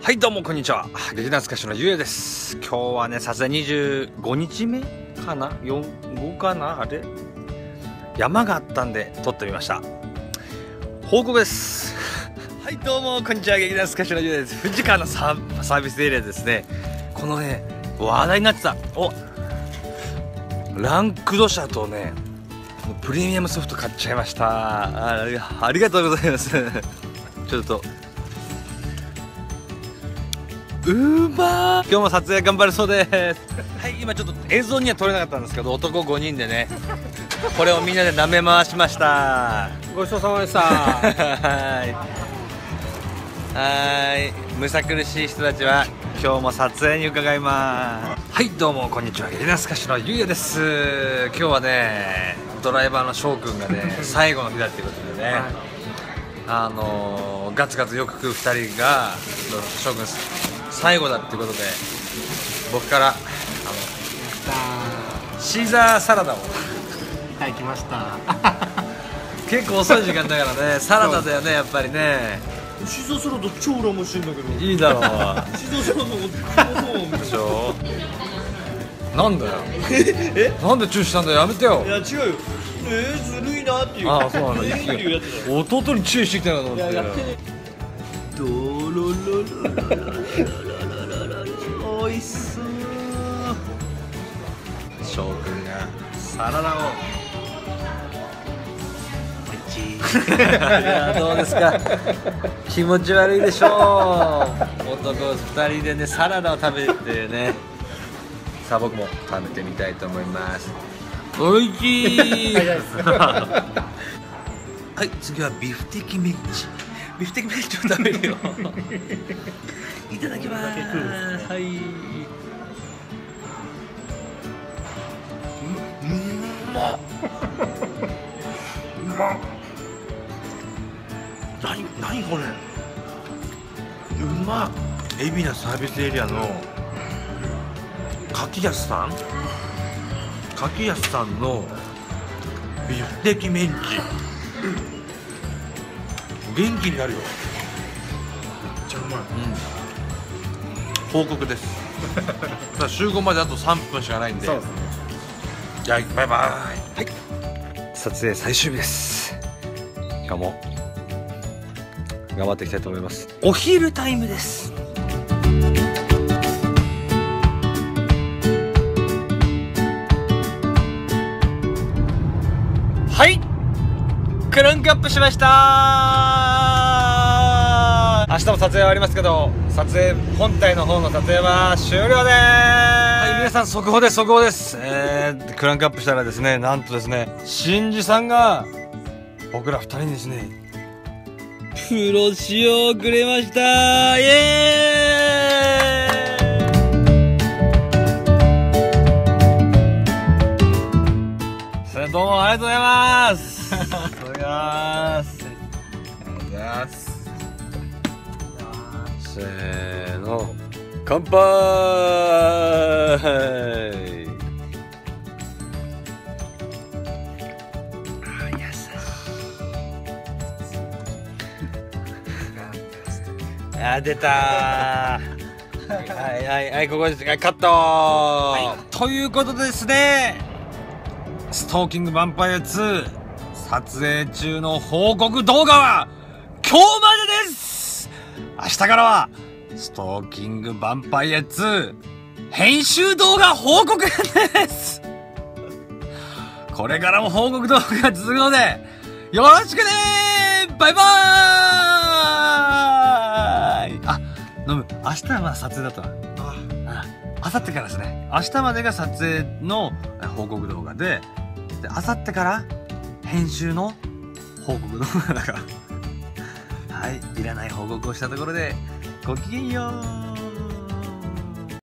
はいどうもこんにちは、劇団スカッシュのゆうやです。今日はね、撮影25日目かな、45かな、あれ山があったんで撮ってみました。報告です。はいどうもこんにちは、劇団スカッシュのゆうやです。藤川のサービスエリアですね。このね、話題になってたランクド車とね、プレミアムソフト買っちゃいました。ありがとうございます。ちょっと今日も撮影頑張るそうです。はい、今ちょっと映像には撮れなかったんですけど、男5人でね、これをみんなで舐め回しました。ごちそうさまでした。はい、むさ苦しい人たちは今日も撮影に伺います。はい、どうもこんにちは、劇団スカッシュのゆうやです。今日はね、ドライバーの翔くんがね、最後の日だってことでね。はい、ガツガツよく食う2人が翔くん。最後だってことで、僕からシーザーサラダをはい、来ました。結構遅い時間だからね、サラダだよね、やっぱりね。シーザーサラダ超羨ましいんだけど。いいだろう。シーザーサラダもでしょ。なんだよ。なんでチューしたんだよ、やめてよ。いや、違うよ。ずるいなっていう。ああ、そうなの。弟にチューしてきたなと思って。おいしそう。翔くんがサラダをおいしい。いや、どうですか。気持ち悪いでしょう。男2人でね、サラダを食べてね。さあ、僕も食べてみたいと思います。おいしい。はい、次はビフテキメッチ。ビフテキメッチを食べるよ。いただきます。はい。うまっ。何これ。うまっ。海老名サービスエリアの柿安さんのビフテキメンチ。元気になるよ。めっちゃうまい。報告です。集合まであと3分しかないんで。じゃあバイバーイ。はい、撮影最終日です。今日も頑張っていきたいと思います。お昼タイムです。はい、クランクアップしました。明日も撮影はありますけど、撮影本体の方の撮影は終了です。はい、皆さん速報です、速報です。クランクアップしたらですね、なんとですね、新次さんが僕ら2人にですね、プロ仕様をくれました。イエーイ。それどうもありがとうございます。ありがとうございます。ありがとうございます。せーの、乾杯。あ、優しい。あ、出たー。はいはいはい、ここです。カットー、はい、ということでですね、ストーキングヴァンパイア2撮影中の報告動画は今日までです。明日からは、ストーキングヴァンパイア2、編集動画報告です。これからも報告動画が続くので、よろしくねー。バイバーイ。あ、飲む。明日はまだ撮影だったな。あさってからですね。明日までが撮影の報告動画で、あさってから編集の報告動画だから。はい、いらない報告をしたところでごきげんよう。